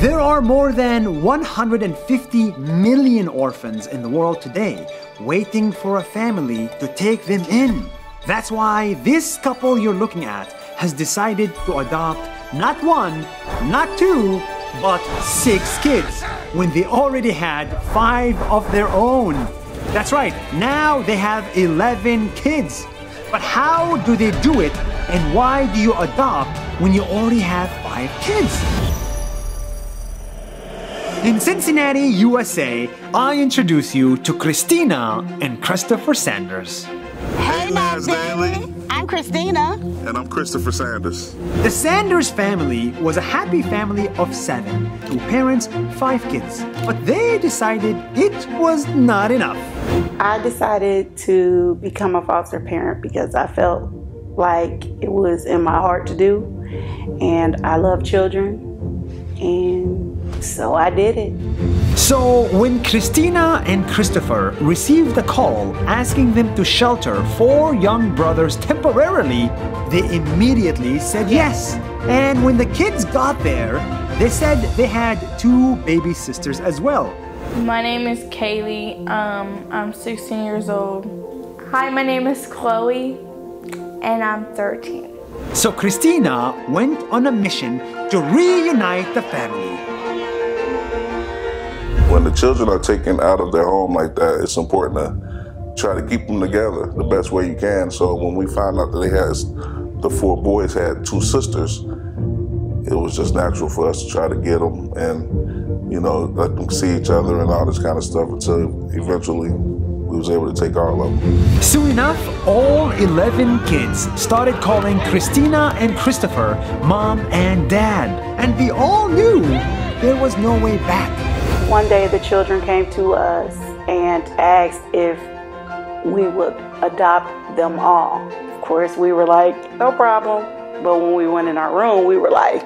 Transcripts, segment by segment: There are more than 150 million orphans in the world today, waiting for a family to take them in. That's why this couple you're looking at has decided to adopt not one, not two, but 6 kids, when they already had 5 of their own. That's right, now they have 11 kids. But how do they do it, and why do you adopt when you already have 5 kids? In Cincinnati, USA, I introduce you to Christina and Christopher Sanders. Hey, Nas Daily. I'm Christina. And I'm Christopher Sanders. The Sanders family was a happy family of 7. 2 parents, 5 kids. But they decided it was not enough. I decided to become a foster parent because I felt like it was in my heart to do. And I love children. And so I did it. So when Christina and Christopher received a call asking them to shelter 4 young brothers temporarily, they immediately said yes. And when the kids got there, they said they had 2 baby sisters as well. My name is Kaylee. I'm 16 years old. Hi, my name is Chloe, and I'm 13. So Christina went on a mission to reunite the family. When the children are taken out of their home like that, it's important to try to keep them together the best way you can. So when we found out that the 4 boys had 2 sisters, it was just natural for us to try to get them and, you know, let them see each other and all this kind of stuff until eventually we was able to take all of them. Soon enough, all 11 kids started calling Christina and Christopher Mom and Dad, and we all knew there was no way back. One day the children came to us and asked if we would adopt them all. Of course, we were like, no problem. But when we went in our room, we were like,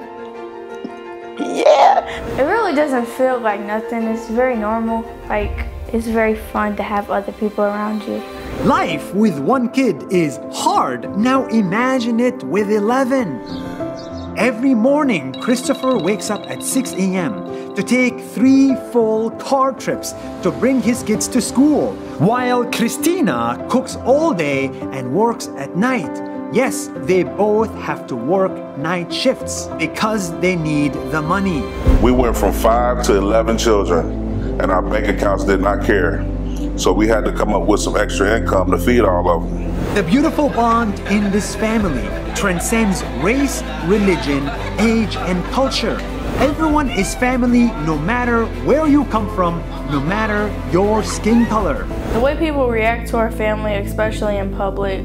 yeah. It really doesn't feel like nothing. It's very normal. Like, it's very fun to have other people around you. Life with 1 kid is hard. Now imagine it with 11. Every morning, Christopher wakes up at 6 a.m. to take 3 full car trips to bring his kids to school, while Christina cooks all day and works at night. Yes, they both have to work night shifts because they need the money. We went from 5 to 11 children, and our bank accounts did not care. So we had to come up with some extra income to feed all of them. The beautiful bond in this family transcends race, religion, age, and culture. Everyone is family no matter where you come from, no matter your skin color. The way people react to our family, especially in public,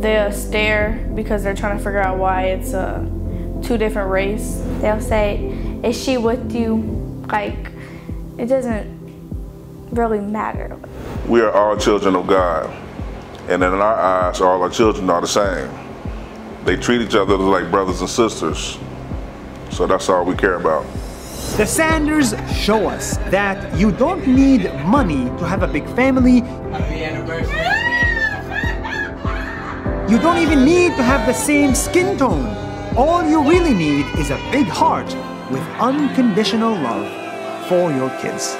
they'll stare because they're trying to figure out why it's 2 different races. They'll say, is she with you? Like, it doesn't really matter. We are all children of God, and in our eyes, all our children are the same. They treat each other like brothers and sisters, so that's all we care about. The Sanders show us that you don't need money to have a big family. Happy anniversary. You don't even need to have the same skin tone. All you really need is a big heart with unconditional love for your kids.